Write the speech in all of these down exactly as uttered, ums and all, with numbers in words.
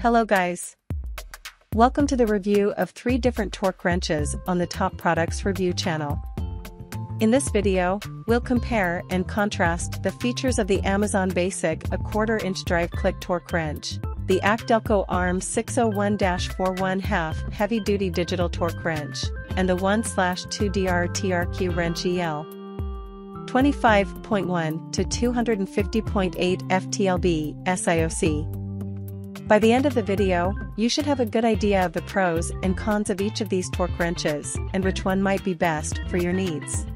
Hello guys! Welcome to the review of three different torque wrenches on the Top Products Review channel. In this video, we'll compare and contrast the features of the AmazonBasics a quarter inch drive click torque wrench, the ACDelco A R M six oh one dash four one half heavy duty digital torque wrench, and the one slash two D R T R Q wrench E L twenty-five point one to two fifty point eight F T L B S I O C. By the end of the video, you should have a good idea of the pros and cons of each of these torque wrenches and which one might be best for your needs.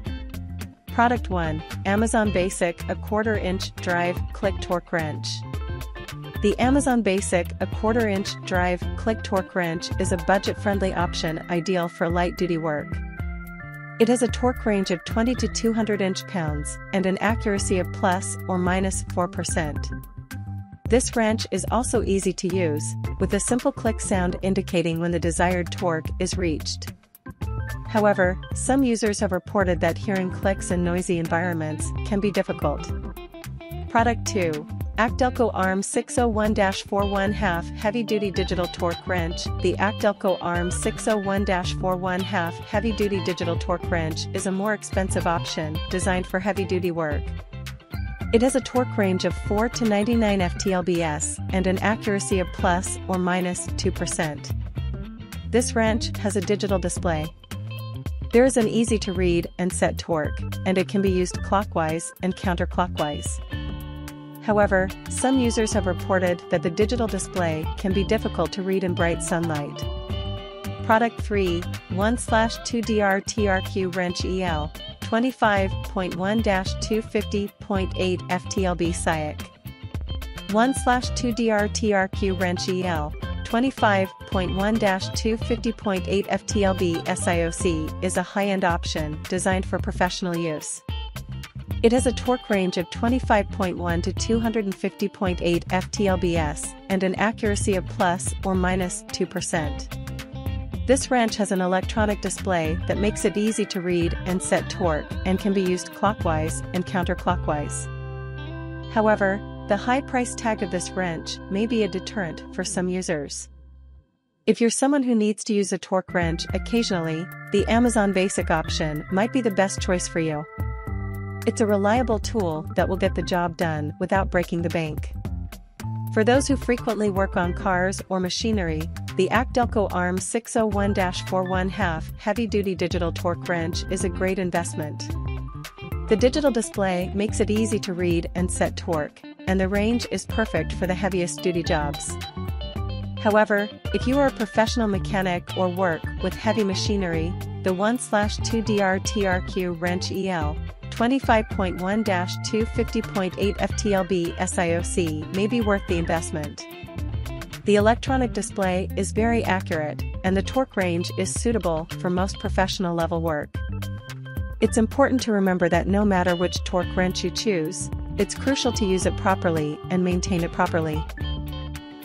Product one. AmazonBasics a quarter inch drive click torque wrench. The AmazonBasics a quarter inch drive click torque wrench is a budget-friendly option ideal for light-duty work. It has a torque range of twenty to two hundred inch-pounds and an accuracy of plus or minus four percent. This wrench is also easy to use, with a simple click sound indicating when the desired torque is reached. However, some users have reported that hearing clicks in noisy environments can be difficult. Product two. ACDelco A R M six oh one dash four one half heavy duty digital torque wrench. The ACDelco A R M six oh one dash four one half heavy duty digital torque wrench is a more expensive option designed for heavy duty work. It has a torque range of four to ninety-nine F T L B S and an accuracy of plus or minus two percent. This wrench has a digital display. There is an easy to read and set torque, and it can be used clockwise and counterclockwise. However, some users have reported that the digital display can be difficult to read in bright sunlight. Product three. one slash two D R T R Q wrench E L twenty-five point one to two fifty point eight F T L B S I O C. one slash two D R T R Q wrench E L twenty-five point one to two fifty point eight F T L B S I O C is a high-end option designed for professional use. It has a torque range of twenty-five point one to two fifty point eight F T L B S and an accuracy of plus or minus two percent. This wrench has an electronic display that makes it easy to read and set torque and can be used clockwise and counterclockwise. However, the high price tag of this wrench may be a deterrent for some users. If you're someone who needs to use a torque wrench occasionally, the AmazonBasics option might be the best choice for you. It's a reliable tool that will get the job done without breaking the bank. For those who frequently work on cars or machinery, the ACDelco A R M six oh one dash four one half heavy-duty digital torque wrench is a great investment. The digital display makes it easy to read and set torque, and the range is perfect for the heaviest-duty jobs. However, if you are a professional mechanic or work with heavy machinery, the one slash two D R T R Q wrench E L twenty-five point one to two fifty point eight F T L B S I O C may be worth the investment. The electronic display is very accurate, and the torque range is suitable for most professional level work. It's important to remember that no matter which torque wrench you choose, it's crucial to use it properly and maintain it properly.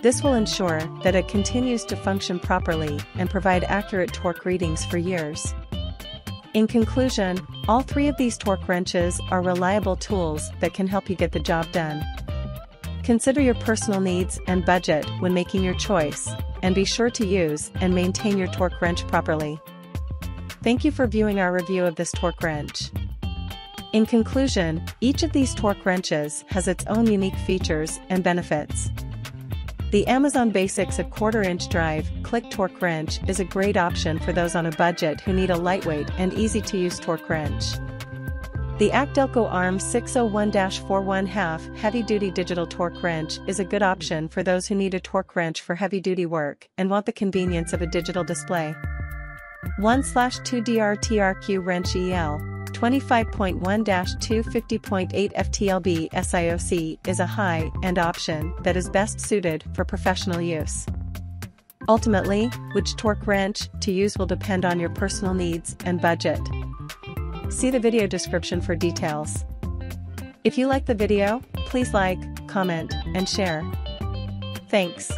This will ensure that it continues to function properly and provide accurate torque readings for years. In conclusion, all three of these torque wrenches are reliable tools that can help you get the job done. Consider your personal needs and budget when making your choice, and be sure to use and maintain your torque wrench properly. Thank you for viewing our review of this torque wrench. In conclusion, each of these torque wrenches has its own unique features and benefits. The AmazonBasics a quarter inch drive click torque wrench is a great option for those on a budget who need a lightweight and easy to use torque wrench. The ACDelco A R M six oh one dash four one half heavy-duty digital torque wrench is a good option for those who need a torque wrench for heavy-duty work and want the convenience of a digital display. one slash two D R T R Q wrench E L twenty-five point one to two fifty point eight F T L B S I O C is a high-end option that is best suited for professional use. Ultimately, which torque wrench to use will depend on your personal needs and budget. See the video description for details. If you like the video, please like, comment, and share. Thanks.